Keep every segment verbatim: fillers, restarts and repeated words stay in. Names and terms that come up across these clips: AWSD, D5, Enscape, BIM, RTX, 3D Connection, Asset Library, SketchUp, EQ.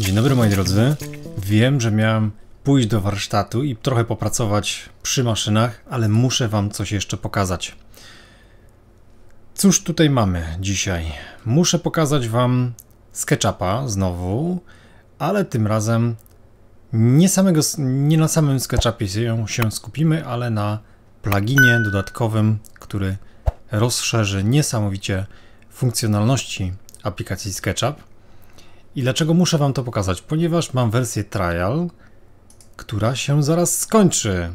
Dzień dobry moi drodzy. Wiem, że miałem pójść do warsztatu i trochę popracować przy maszynach, ale muszę wam coś jeszcze pokazać. Cóż tutaj mamy dzisiaj? Muszę pokazać wam SketchUpa znowu, ale tym razem nie, samego, nie na samym SketchUpie się skupimy, ale na pluginie dodatkowym, który rozszerzy niesamowicie funkcjonalności aplikacji SketchUp. I dlaczego muszę wam to pokazać? Ponieważ mam wersję trial, która się zaraz skończy.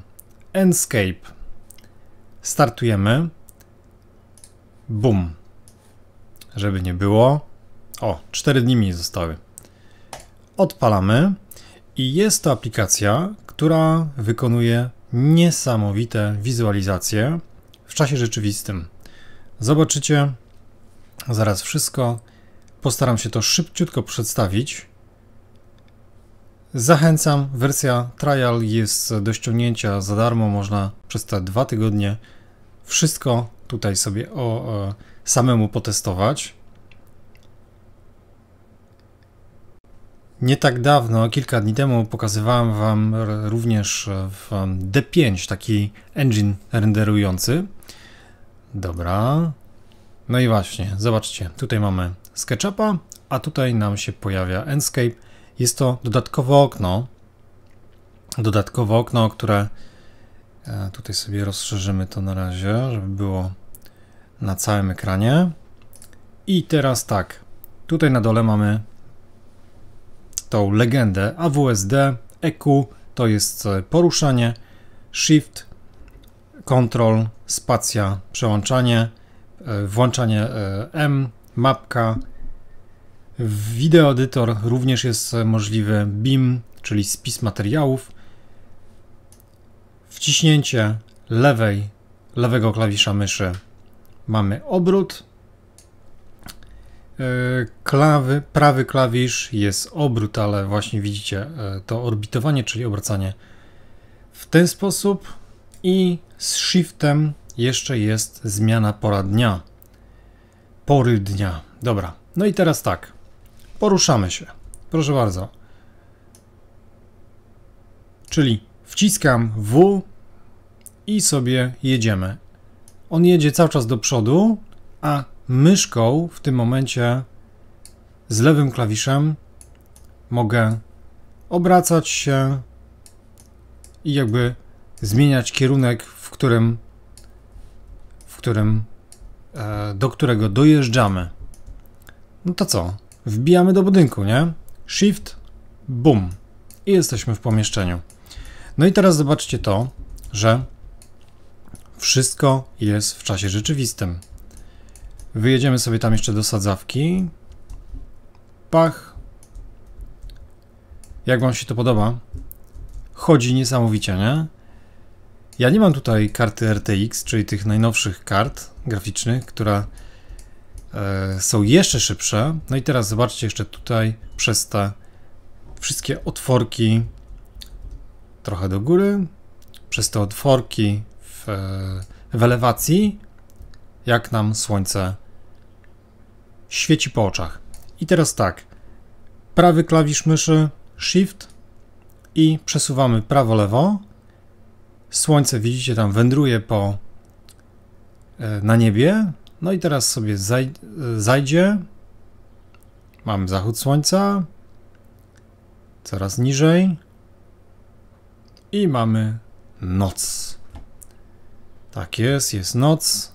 Enscape. Startujemy. Bum. Żeby nie było. O, cztery dni mi zostały. Odpalamy. I jest to aplikacja, która wykonuje niesamowite wizualizacje w czasie rzeczywistym. Zobaczycie zaraz wszystko. Postaram się to szybciutko przedstawić. Zachęcam, wersja trial jest do ściągnięcia za darmo, można przez te dwa tygodnie wszystko tutaj sobie o, o, samemu potestować. Nie tak dawno, kilka dni temu, pokazywałem wam również w D pięć taki engine renderujący. Dobra. No i właśnie, zobaczcie, tutaj mamy SketchUpa, a tutaj nam się pojawia Enscape. Jest to dodatkowe okno, dodatkowe okno, które tutaj sobie rozszerzymy to na razie, żeby było na całym ekranie. I teraz tak, tutaj na dole mamy tą legendę A W S D, E Q, to jest poruszanie, Shift, Control, spacja, przełączanie, włączanie M, mapka. Wideoedytor również jest możliwy, B I M, czyli spis materiałów. Wciśnięcie lewej, lewego klawisza myszy mamy obrót. Klawy, prawy klawisz jest obrót, ale właśnie widzicie to orbitowanie, czyli obracanie w ten sposób. I z shiftem jeszcze jest zmiana pora dnia. Pory dnia. Dobra. No i teraz tak. Poruszamy się. Proszę bardzo. Czyli wciskam W i sobie jedziemy. On jedzie cały czas do przodu, a myszką w tym momencie z lewym klawiszem mogę obracać się i jakby zmieniać kierunek, w którym, w którym do którego dojeżdżamy. No to co? Wbijamy do budynku, nie? Shift, boom. I jesteśmy w pomieszczeniu. No i teraz zobaczcie to, że wszystko jest w czasie rzeczywistym. Wyjedziemy sobie tam jeszcze do sadzawki. Pach. Jak wam się to podoba? Chodzi niesamowicie, nie? Ja nie mam tutaj karty R T X, czyli tych najnowszych kart graficznych, które y, są jeszcze szybsze. No i teraz zobaczcie jeszcze tutaj przez te wszystkie otworki trochę do góry, przez te otworki w, w elewacji, jak nam słońce świeci po oczach. I teraz tak, prawy klawisz myszy, Shift i przesuwamy prawo-lewo. Słońce, widzicie, tam wędruje po, na niebie. No i teraz sobie zaj, zajdzie. Mamy zachód słońca. Coraz niżej. I mamy noc. Tak jest, jest noc.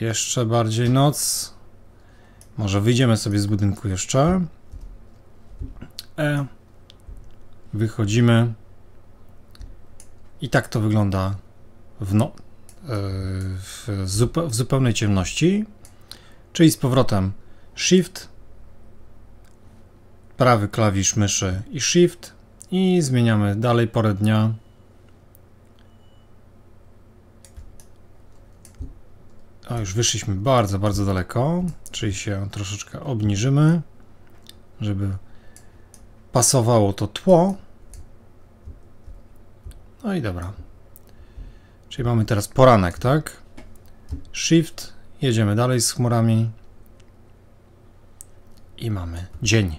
Jeszcze bardziej noc. Może wyjdziemy sobie z budynku jeszcze. E. Wychodzimy. I tak to wygląda w, no, w, zupe, w zupełnej ciemności. Czyli z powrotem Shift, prawy klawisz myszy i Shift i zmieniamy dalej porę dnia. A już wyszliśmy bardzo, bardzo daleko, czyli się troszeczkę obniżymy, żeby pasowało to tło. No i dobra. Czyli mamy teraz poranek, tak? Shift, jedziemy dalej z chmurami. I mamy dzień.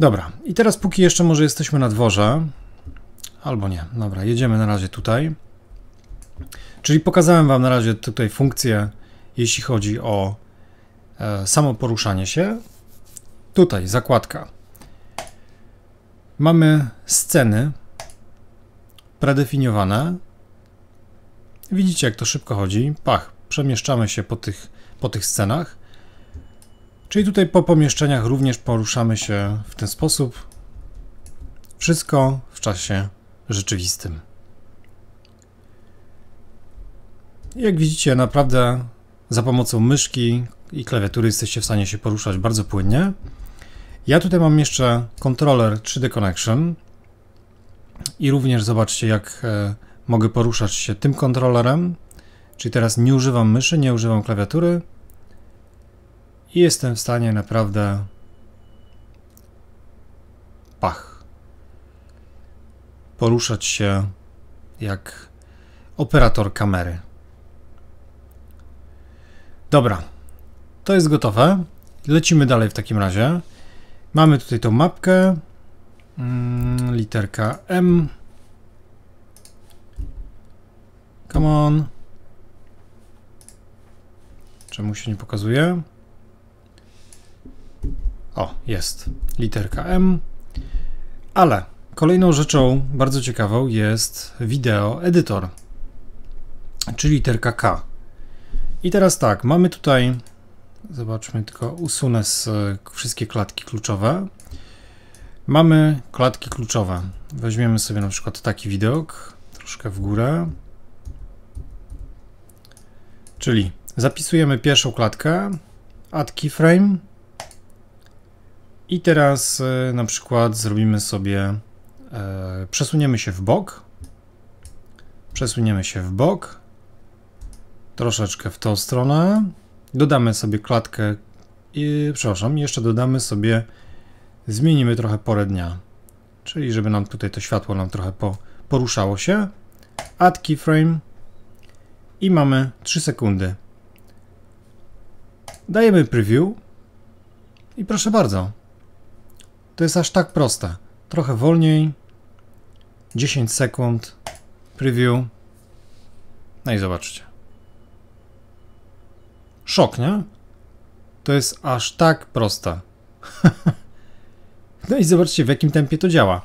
Dobra, i teraz póki jeszcze może jesteśmy na dworze, albo nie, dobra, jedziemy na razie tutaj. Czyli pokazałem wam na razie tutaj funkcję, jeśli chodzi o e, samo poruszanie się. Tutaj zakładka. Mamy sceny predefiniowane. Widzicie, jak to szybko chodzi. Pach, przemieszczamy się po tych, po tych scenach. Czyli tutaj po pomieszczeniach również poruszamy się w ten sposób. Wszystko w czasie rzeczywistym. Jak widzicie, naprawdę za pomocą myszki i klawiatury jesteście w stanie się poruszać bardzo płynnie. Ja tutaj mam jeszcze kontroler trzy D Connection i również zobaczcie, jak mogę poruszać się tym kontrolerem. Czyli teraz nie używam myszy, nie używam klawiatury. I jestem w stanie naprawdę... Pach. Poruszać się jak operator kamery. Dobra. To jest gotowe. Lecimy dalej w takim razie. Mamy tutaj tą mapkę. Literka M. Come on. Czemu się nie pokazuje? O, jest literka M, ale kolejną rzeczą bardzo ciekawą jest wideo edytor, czyli literka K. I teraz tak, mamy tutaj, zobaczmy, tylko usunę z wszystkie klatki kluczowe. Mamy klatki kluczowe. Weźmiemy sobie na przykład taki widok, troszkę w górę. Czyli zapisujemy pierwszą klatkę, add keyframe. I teraz y, na przykład zrobimy sobie, y, przesuniemy się w bok, przesuniemy się w bok, troszeczkę w tą stronę, dodamy sobie klatkę, i, przepraszam, jeszcze dodamy sobie, zmienimy trochę porę dnia, czyli żeby nam tutaj to światło nam trochę po, poruszało się, add keyframe i mamy trzy sekundy. Dajemy preview i proszę bardzo. To jest aż tak proste. Trochę wolniej. dziesięć sekund. Preview. No i zobaczcie. Szok, nie? To jest aż tak proste. No i zobaczcie, w jakim tempie to działa.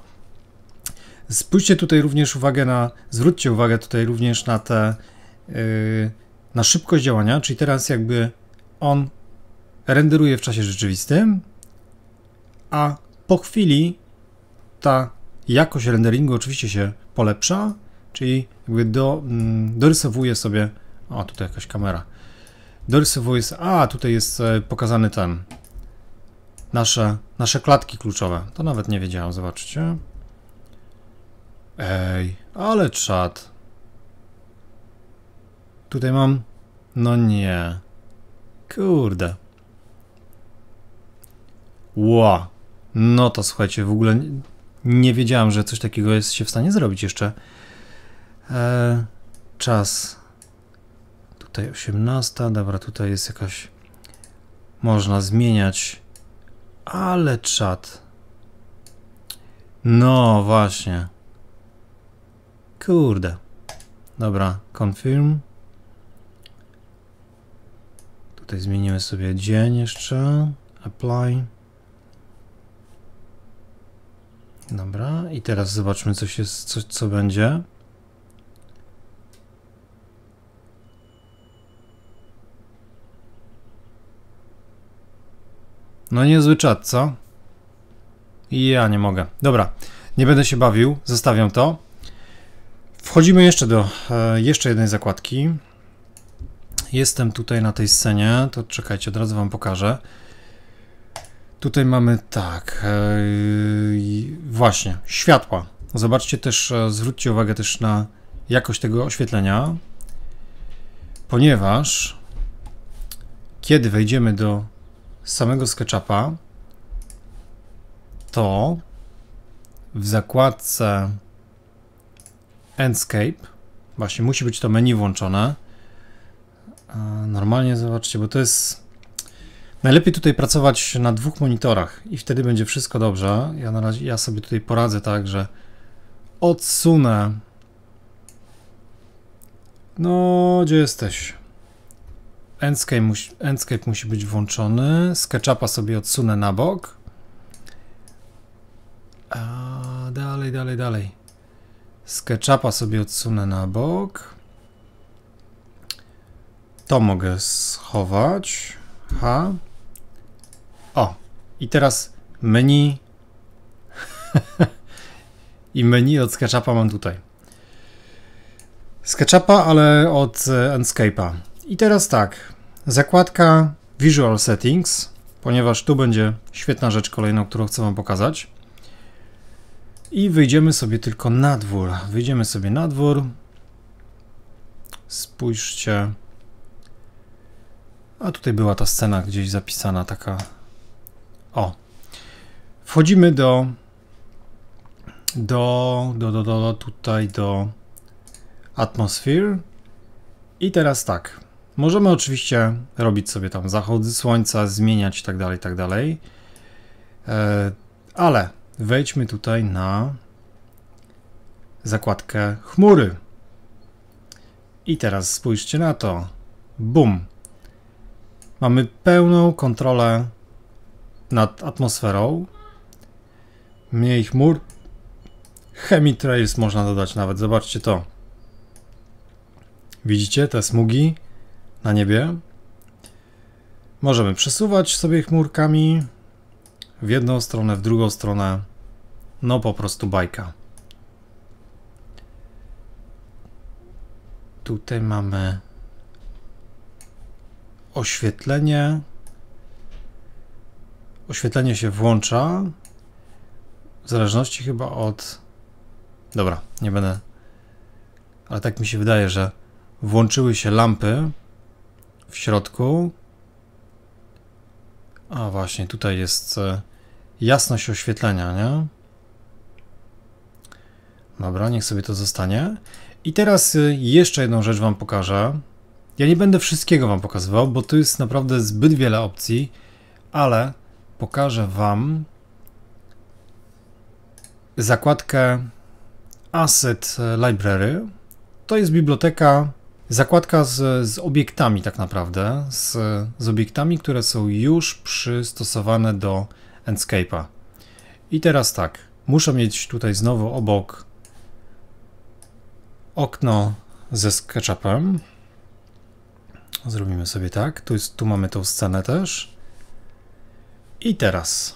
Spójrzcie tutaj również uwagę na... Zwróćcie uwagę tutaj również na te... Yy, na szybkość działania. Czyli teraz jakby on renderuje w czasie rzeczywistym, a po chwili ta jakość renderingu oczywiście się polepsza, czyli jakby do, dorysowuje sobie, o tutaj jakaś kamera, dorysowuje, a tutaj jest pokazany ten, nasze, nasze klatki kluczowe, to nawet nie wiedziałem, zobaczcie. Ej, ale czad. Tutaj mam, no nie, kurde. Wow. No to słuchajcie, w ogóle nie, nie wiedziałem, że coś takiego jest się w stanie zrobić jeszcze. E, czas tutaj osiemnasta, dobra, tutaj jest jakaś, można zmieniać, ale czat. No właśnie. Kurde. Dobra, confirm. Tutaj zmienimy sobie dzień jeszcze, apply. Dobra, i teraz zobaczmy, co się, co, co będzie. No niezły czat, co? Ja nie mogę. Dobra, nie będę się bawił, zostawiam to. Wchodzimy jeszcze do e, jeszcze jednej zakładki. Jestem tutaj na tej scenie, to czekajcie, od razu wam pokażę. Tutaj mamy tak, yy, właśnie, światła. Zobaczcie też, zwróćcie uwagę też na jakość tego oświetlenia, ponieważ kiedy wejdziemy do samego SketchUpa, to w zakładce Enscape Właśnie, musi być to menu włączone. Normalnie zobaczcie, bo to jest... Najlepiej tutaj pracować na dwóch monitorach i wtedy będzie wszystko dobrze. Ja na razie, ja sobie tutaj poradzę tak, że odsunę. No, gdzie jesteś? Enscape musi, Enscape musi być włączony. SketchUpa sobie odsunę na bok. A dalej, dalej, dalej. SketchUpa sobie odsunę na bok. To mogę schować. H. O, i teraz menu. I menu od SketchUpa mam tutaj. SketchUpa, ale od Enscape'a. I teraz tak, zakładka Visual Settings, ponieważ tu będzie świetna rzecz kolejną, którą chcę wam pokazać. I wyjdziemy sobie tylko na dwór. Wyjdziemy sobie na dwór. Spójrzcie. A tutaj była ta scena gdzieś zapisana, taka... O! Wchodzimy do... Do... do, do, do, do tutaj do... Atmosphere. I teraz tak. Możemy oczywiście robić sobie tam zachody słońca, zmieniać i tak dalej, i tak dalej. Ale wejdźmy tutaj na zakładkę chmury. I teraz spójrzcie na to. Bum! Mamy pełną kontrolę nad atmosferą. Mniej chmur. Chemitrails można dodać nawet. Zobaczcie to. Widzicie te smugi na niebie? Możemy przesuwać sobie chmurkami w jedną stronę, w drugą stronę. No po prostu bajka. Tutaj mamy oświetlenie. Oświetlenie się włącza w zależności chyba od... Dobra, nie będę... Ale tak mi się wydaje, że włączyły się lampy w środku. A właśnie, tutaj jest jasność oświetlenia, nie? Dobra, niech sobie to zostanie. I teraz jeszcze jedną rzecz wam pokażę. Ja nie będę wszystkiego wam pokazywał, bo tu jest naprawdę zbyt wiele opcji, ale pokażę wam zakładkę Asset Library. To jest biblioteka, zakładka z, z obiektami tak naprawdę, z, z obiektami, które są już przystosowane do Enscape'a. I teraz tak, muszę mieć tutaj znowu obok okno ze SketchUpem. Zrobimy sobie tak, tu, jest, tu mamy tą scenę też. I teraz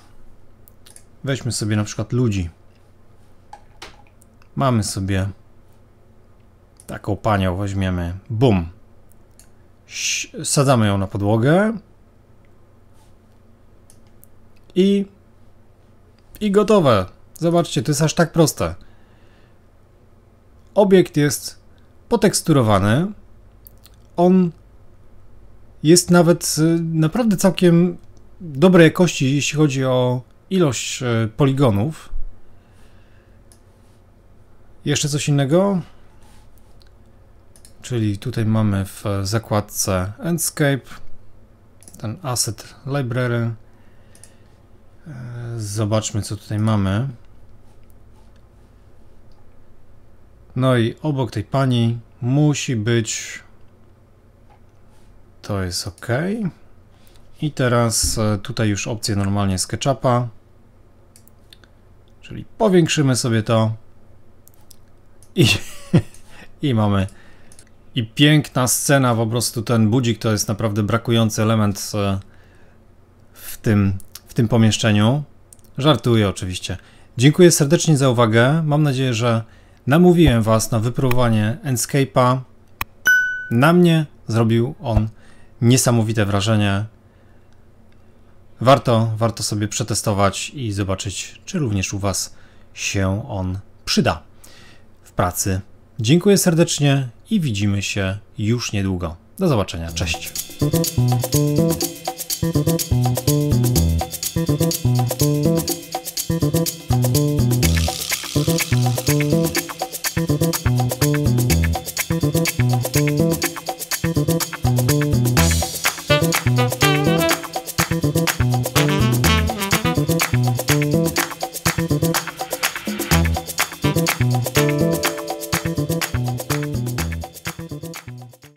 weźmy sobie na przykład ludzi. Mamy sobie taką panią, weźmiemy, bum. Sadzamy ją na podłogę. I, i gotowe. Zobaczcie, to jest aż tak proste. Obiekt jest poteksturowany. On jest nawet naprawdę całkiem dobrej jakości, jeśli chodzi o ilość poligonów. Jeszcze coś innego. Czyli tutaj mamy w zakładce Enscape ten Asset Library. Zobaczmy, co tutaj mamy. No i obok tej pani musi być... To jest OK. I teraz tutaj już opcje normalnie SketchUpa. Czyli powiększymy sobie to. I, i mamy. I piękna scena, po prostu ten budzik to jest naprawdę brakujący element w tym, w tym pomieszczeniu. Żartuję oczywiście. Dziękuję serdecznie za uwagę. Mam nadzieję, że namówiłem was na wypróbowanie Enscape'a. Na mnie zrobił on niesamowite wrażenie. Warto, warto sobie przetestować i zobaczyć, czy również u was się on przyda w pracy. Dziękuję serdecznie i widzimy się już niedługo. Do zobaczenia, cześć.